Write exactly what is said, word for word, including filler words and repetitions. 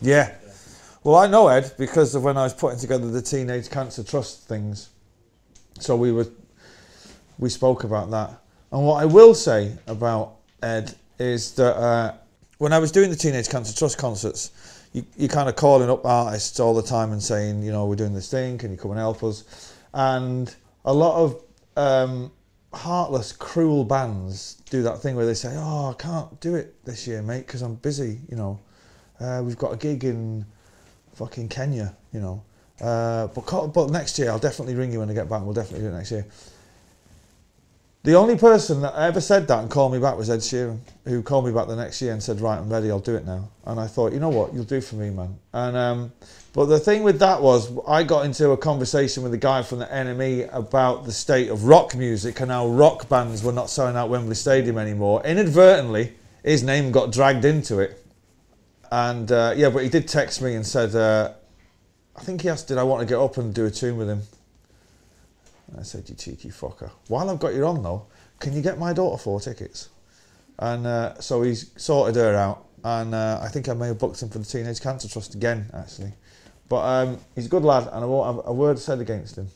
Yeah. Well, I know Ed because of when I was putting together the Teenage Cancer Trust things. So we were, we spoke about that. And what I will say about Ed is that uh, when I was doing the Teenage Cancer Trust concerts, you, you're kind of calling up artists all the time and saying, you know, we're doing this thing, can you come and help us? And a lot of um, heartless, cruel bands do that thing where they say, oh, I can't do it this year, mate, because I'm busy, you know. Uh, we've got a gig in fucking Kenya, you know. Uh, but, but next year, I'll definitely ring you when I get back and we'll definitely do it next year. The only person that ever said that and called me back was Ed Sheeran, who called me back the next year and said, right, I'm ready, I'll do it now. And I thought, you know what, you'll do for me, man. And um, but the thing with that was, I got into a conversation with a guy from the N M E about the state of rock music and how rock bands were not selling out Wembley Stadium anymore. Inadvertently, his name got dragged into it. And uh, yeah, but he did text me and said, uh, I think he asked, did I want to get up and do a tune with him? I said, you cheeky fucker. While I've got you on though, can you get my daughter four tickets? And uh, so he's sorted her out. And uh, I think I may have booked him for the Teenage Cancer Trust again, actually. But um, he's a good lad and I won't have a word said against him.